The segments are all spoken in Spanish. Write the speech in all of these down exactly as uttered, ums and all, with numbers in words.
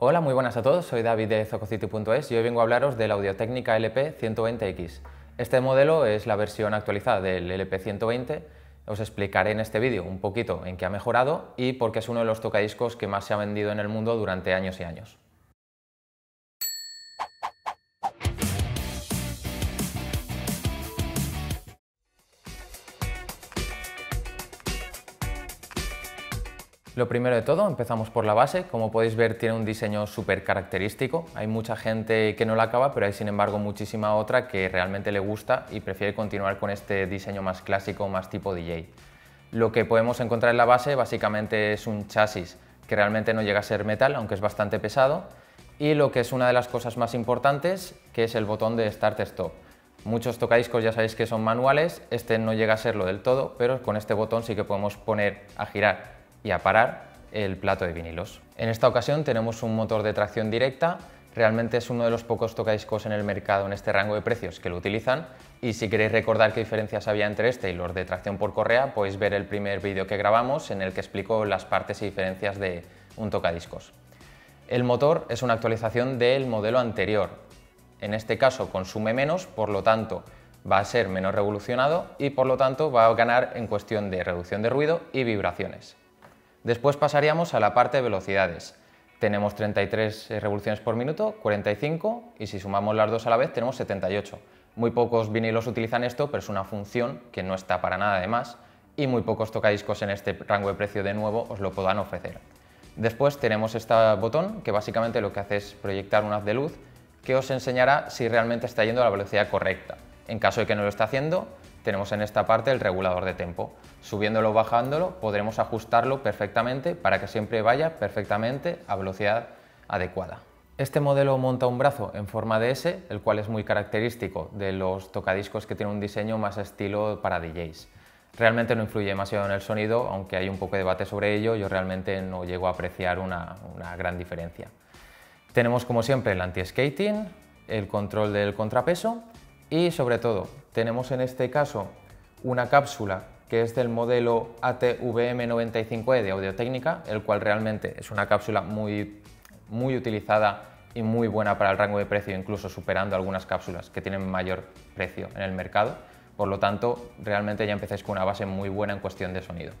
Hola, muy buenas a todos, soy David de Zococity punto es y hoy vengo a hablaros del Audio-Technica L P ciento veinte X. Este modelo es la versión actualizada del L P ciento veinte. Os explicaré en este vídeo un poquito en qué ha mejorado y por qué es uno de los tocadiscos que más se ha vendido en el mundo durante años y años. Lo primero de todo, empezamos por la base. Como podéis ver, tiene un diseño súper característico. Hay mucha gente que no la acaba, pero hay sin embargo muchísima otra que realmente le gusta y prefiere continuar con este diseño más clásico, más tipo D J. Lo que podemos encontrar en la base básicamente es un chasis que realmente no llega a ser metal, aunque es bastante pesado, y lo que es una de las cosas más importantes, que es el botón de Start-Stop. Muchos tocadiscos ya sabéis que son manuales, este no llega a serlo del todo, pero con este botón sí que podemos poner a girar y a parar el plato de vinilos. En esta ocasión tenemos un motor de tracción directa. Realmente es uno de los pocos tocadiscos en el mercado en este rango de precios que lo utilizan, y si queréis recordar qué diferencias había entre este y los de tracción por correa, podéis ver el primer vídeo que grabamos en el que explico las partes y diferencias de un tocadiscos. El motor es una actualización del modelo anterior. En este caso consume menos, por lo tanto va a ser menos revolucionado y por lo tanto va a ganar en cuestión de reducción de ruido y vibraciones. Después pasaríamos a la parte de velocidades. Tenemos treinta y tres revoluciones por minuto, cuarenta y cinco y si sumamos las dos a la vez tenemos setenta y ocho. Muy pocos vinilos utilizan esto, pero es una función que no está para nada de más y muy pocos tocadiscos en este rango de precio de nuevo os lo puedan ofrecer. Después tenemos este botón que básicamente lo que hace es proyectar un haz de luz que os enseñará si realmente está yendo a la velocidad correcta. En caso de que no lo esté haciendo, tenemos en esta parte el regulador de tempo. Subiéndolo o bajándolo podremos ajustarlo perfectamente para que siempre vaya perfectamente a velocidad adecuada. Este modelo monta un brazo en forma de S, el cual es muy característico de los tocadiscos que tienen un diseño más estilo para D Js. Realmente no influye demasiado en el sonido, aunque hay un poco de debate sobre ello, yo realmente no llego a apreciar una, una gran diferencia. Tenemos como siempre el anti-skating, el control del contrapeso y sobre todo tenemos en este caso una cápsula que es del modelo A T V M noventa y cinco E de Audio-Technica, el cual realmente es una cápsula muy, muy utilizada y muy buena para el rango de precio, incluso superando algunas cápsulas que tienen mayor precio en el mercado. Por lo tanto, realmente ya empezáis con una base muy buena en cuestión de sonido.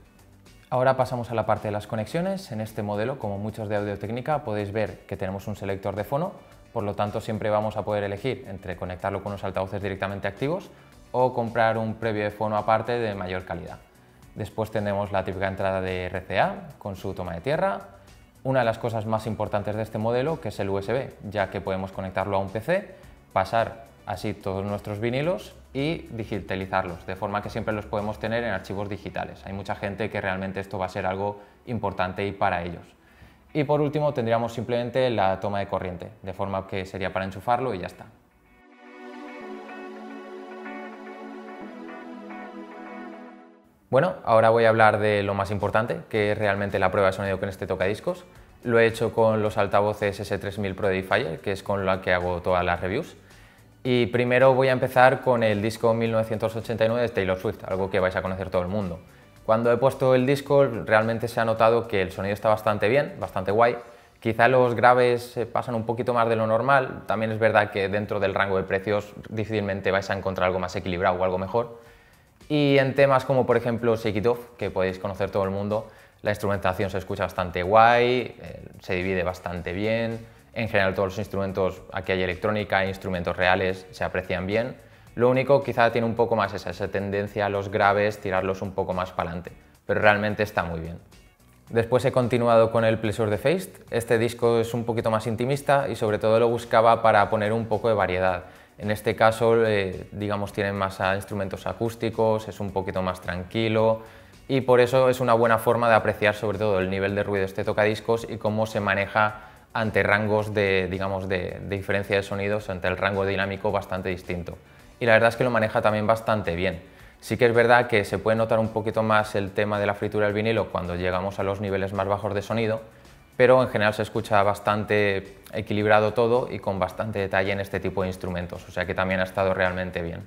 Ahora pasamos a la parte de las conexiones. En este modelo, como muchos de Audio-Technica, podéis ver que tenemos un selector de fono. Por lo tanto, siempre vamos a poder elegir entre conectarlo con unos altavoces directamente activos o comprar un previo de fono aparte de mayor calidad. Después tenemos la típica entrada de R C A con su toma de tierra. Una de las cosas más importantes de este modelo, que es el U S B, ya que podemos conectarlo a un P C, pasar así todos nuestros vinilos y digitalizarlos, de forma que siempre los podemos tener en archivos digitales. Hay mucha gente que realmente esto va a ser algo importante y para ellos. Y por último tendríamos simplemente la toma de corriente, de forma que sería para enchufarlo y ya está. Bueno, ahora voy a hablar de lo más importante, que es realmente la prueba de sonido con este tocadiscos. Lo he hecho con los altavoces S tres mil Pro de Edifier, que es con la que hago todas las reviews. Y primero voy a empezar con el disco mil novecientos ochenta y nueve de Taylor Swift, algo que vais a conocer todo el mundo. Cuando he puesto el disco realmente se ha notado que el sonido está bastante bien, bastante guay. Quizá los graves pasan un poquito más de lo normal, también es verdad que dentro del rango de precios difícilmente vais a encontrar algo más equilibrado o algo mejor. Y en temas como por ejemplo Shake It Off, que podéis conocer todo el mundo, la instrumentación se escucha bastante guay, eh, se divide bastante bien, en general todos los instrumentos, aquí hay electrónica, hay instrumentos reales, se aprecian bien. Lo único, quizá tiene un poco más esa, esa tendencia a los graves, tirarlos un poco más para adelante, pero realmente está muy bien. Después he continuado con el Pleasure the Face. Este disco es un poquito más intimista y sobre todo lo buscaba para poner un poco de variedad. En este caso, eh, digamos, tienen más a instrumentos acústicos, es un poquito más tranquilo y por eso es una buena forma de apreciar sobre todo el nivel de ruido de este tocadiscos y cómo se maneja ante rangos de, digamos, de, de diferencia de sonidos, ante el rango dinámico bastante distinto. Y la verdad es que lo maneja también bastante bien. Sí que es verdad que se puede notar un poquito más el tema de la fritura del vinilo cuando llegamos a los niveles más bajos de sonido, pero en general se escucha bastante equilibrado todo y con bastante detalle en este tipo de instrumentos, o sea que también ha estado realmente bien.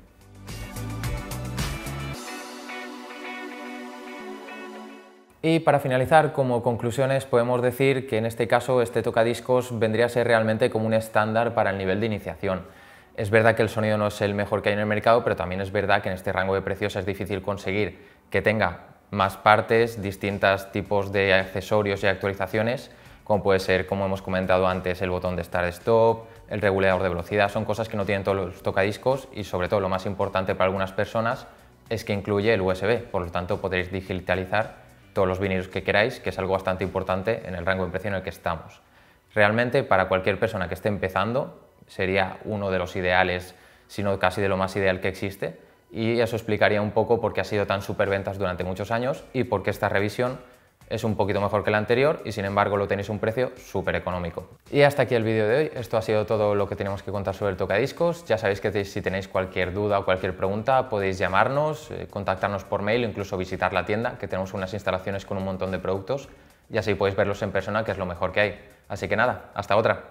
Y para finalizar, como conclusiones, podemos decir que en este caso este tocadiscos vendría a ser realmente como un estándar para el nivel de iniciación. Es verdad que el sonido no es el mejor que hay en el mercado, pero también es verdad que en este rango de precios es difícil conseguir que tenga más partes, distintos tipos de accesorios y actualizaciones, como puede ser, como hemos comentado antes, el botón de start-stop, el regulador de velocidad. Son cosas que no tienen todos los tocadiscos y, sobre todo, lo más importante para algunas personas es que incluye el U S B, por lo tanto podréis digitalizar todos los vinilos que queráis, que es algo bastante importante en el rango de precio en el que estamos. Realmente, para cualquier persona que esté empezando, sería uno de los ideales, si no casi de lo más ideal que existe, y eso explicaría un poco por qué ha sido tan superventas durante muchos años y por qué esta revisión es un poquito mejor que la anterior y, sin embargo, lo tenéis a un precio súper económico. Y hasta aquí el vídeo de hoy. Esto ha sido todo lo que tenemos que contar sobre el tocadiscos. Ya sabéis que si tenéis cualquier duda o cualquier pregunta podéis llamarnos, contactarnos por mail o incluso visitar la tienda, que tenemos unas instalaciones con un montón de productos y así podéis verlos en persona, que es lo mejor que hay. Así que nada, hasta otra.